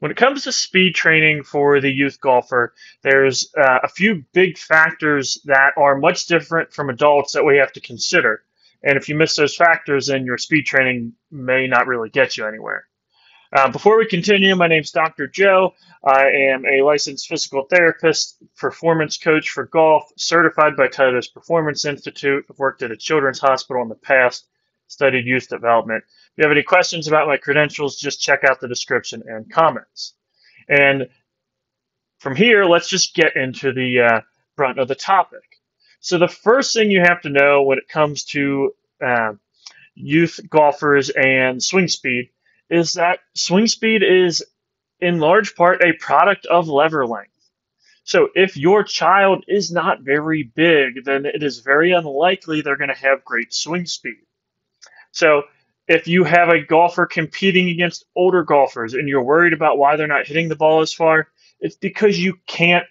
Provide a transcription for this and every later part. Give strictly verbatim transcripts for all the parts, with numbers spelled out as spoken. When it comes to speed training for the youth golfer, there's uh, a few big factors that are much different from adults that we have to consider. And if you miss those factors, then your speed training may not really get you anywhere. Uh, before we continue, my name's Doctor Joe. I am a licensed physical therapist, performance coach for golf, certified by Titleist Performance Institute. I've worked at a children's hospital in the past, studied youth development. If you have any questions about my credentials, just check out the description and comments. And from here, let's just get into the uh, brunt of the topic. So the first thing you have to know when it comes to uh, youth golfers and swing speed is that swing speed is in large part a product of lever length. So if your child is not very big, then it is very unlikely they're going to have great swing speed. So if you have a golfer competing against older golfers and you're worried about why they're not hitting the ball as far, it's because you can't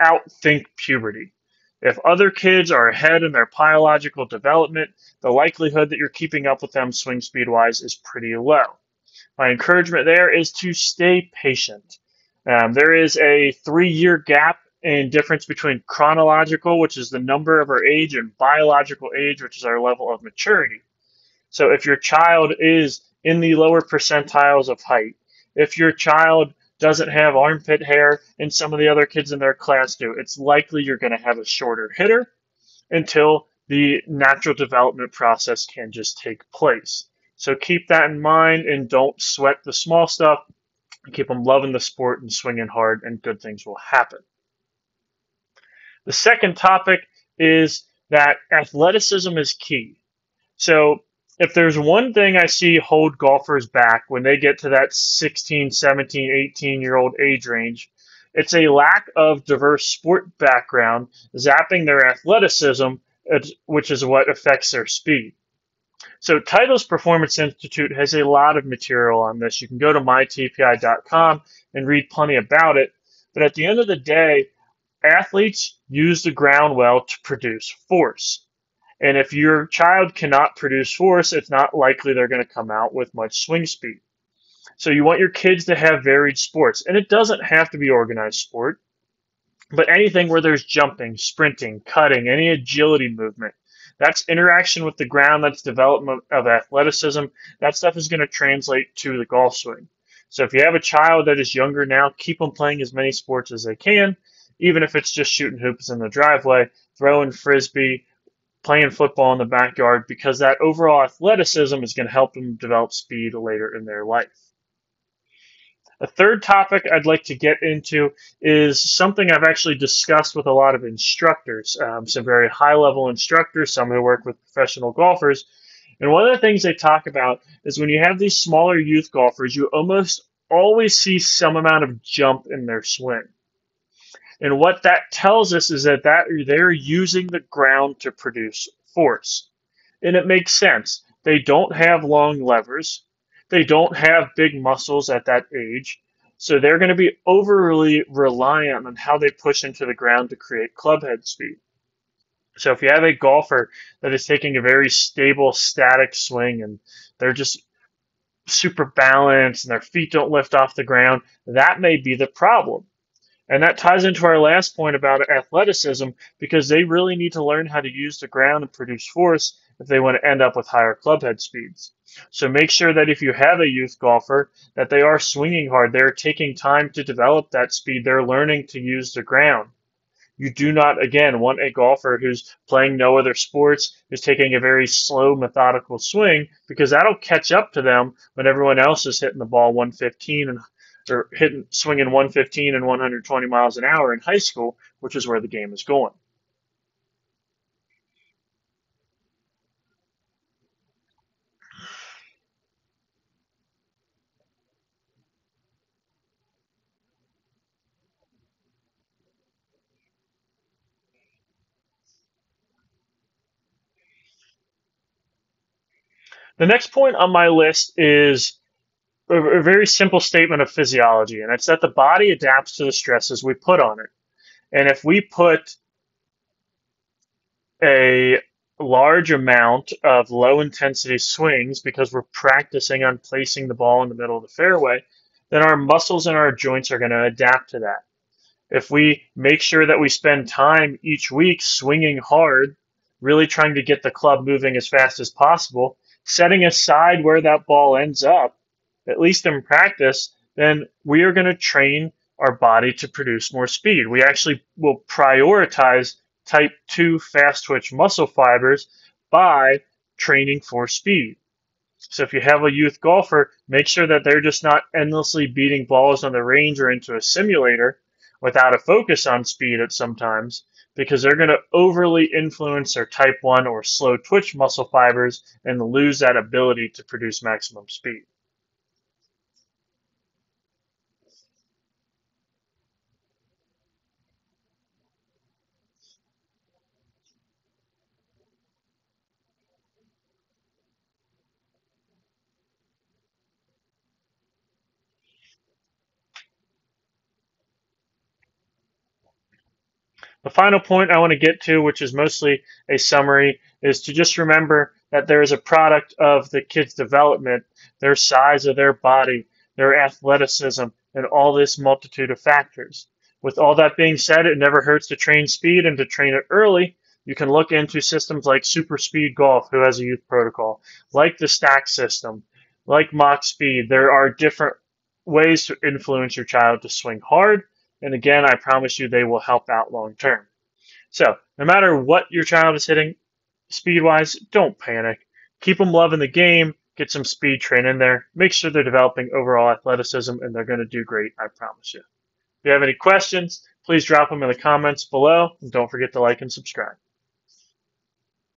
outthink puberty. If other kids are ahead in their biological development, the likelihood that you're keeping up with them swing speed-wise is pretty low. My encouragement there is to stay patient. Um, there is a three-year gap in difference between chronological, which is the number of our age, and biological age, which is our level of maturity. So if your child is in the lower percentiles of height, if your child doesn't have armpit hair and some of the other kids in their class do, it's likely you're going to have a shorter hitter until the natural development process can just take place. So keep that in mind and don't sweat the small stuff. Keep them loving the sport and swinging hard, and good things will happen. The second topic is that athleticism is key. So if there's one thing I see hold golfers back when they get to that sixteen, seventeen, eighteen-year-old age range, it's a lack of diverse sport background zapping their athleticism, which is what affects their speed. So Titleist Performance Institute has a lot of material on this. You can go to my T P I dot com and read plenty about it. But at the end of the day, athletes use the ground well to produce force. And if your child cannot produce force, it's not likely they're going to come out with much swing speed. So you want your kids to have varied sports. And it doesn't have to be organized sport, but anything where there's jumping, sprinting, cutting, any agility movement. That's interaction with the ground, that's development of athleticism. That stuff is going to translate to the golf swing. So if you have a child that is younger now, keep them playing as many sports as they can, even if it's just shooting hoops in the driveway, throwing frisbee, playing football in the backyard, because that overall athleticism is going to help them develop speed later in their life. A third topic I'd like to get into is something I've actually discussed with a lot of instructors, um, some very high-level instructors, some who work with professional golfers. And one of the things they talk about is when you have these smaller youth golfers, you almost always see some amount of jump in their swing. And what that tells us is that, that they're using the ground to produce force. And it makes sense. They don't have long levers. They don't have big muscles at that age, so they're going to be overly reliant on how they push into the ground to create clubhead speed. So if you have a golfer that is taking a very stable, static swing and they're just super balanced and their feet don't lift off the ground, that may be the problem. And that ties into our last point about athleticism, because they really need to learn how to use the ground and produce force if they want to end up with higher clubhead speeds. So make sure that if you have a youth golfer, that they are swinging hard. They're taking time to develop that speed. They're learning to use the ground. You do not, again, want a golfer who's playing no other sports, who's taking a very slow, methodical swing, because that'll catch up to them when everyone else is hitting the ball one fifteen and or hitting, swinging one fifteen and one hundred twenty miles an hour in high school, which is where the game is going. The next point on my list is a very simple statement of physiology, and it's that the body adapts to the stresses we put on it. And if we put a large amount of low intensity swings because we're practicing on placing the ball in the middle of the fairway, then our muscles and our joints are going to adapt to that. If we make sure that we spend time each week swinging hard, really trying to get the club moving as fast as possible, setting aside where that ball ends up, at least in practice, then we are going to train our body to produce more speed. We actually will prioritize type two fast twitch muscle fibers by training for speed. So if you have a youth golfer, make sure that they're just not endlessly beating balls on the range or into a simulator without a focus on speed at some times, because they're going to overly influence their type one or slow twitch muscle fibers and lose that ability to produce maximum speed. The final point I want to get to, which is mostly a summary, is to just remember that there is a product of the kid's development, their size of their body, their athleticism, and all this multitude of factors. With all that being said, it never hurts to train speed and to train it early. You can look into systems like Super Speed Golf, who has a youth protocol, like the Stack system, like Mock Speed. There are different ways to influence your child to swing hard. And again, I promise you they will help out long term. So no matter what your child is hitting speed-wise, don't panic. Keep them loving the game. Get some speed train in there. Make sure they're developing overall athleticism, and they're going to do great, I promise you. If you have any questions, please drop them in the comments below. And don't forget to like and subscribe.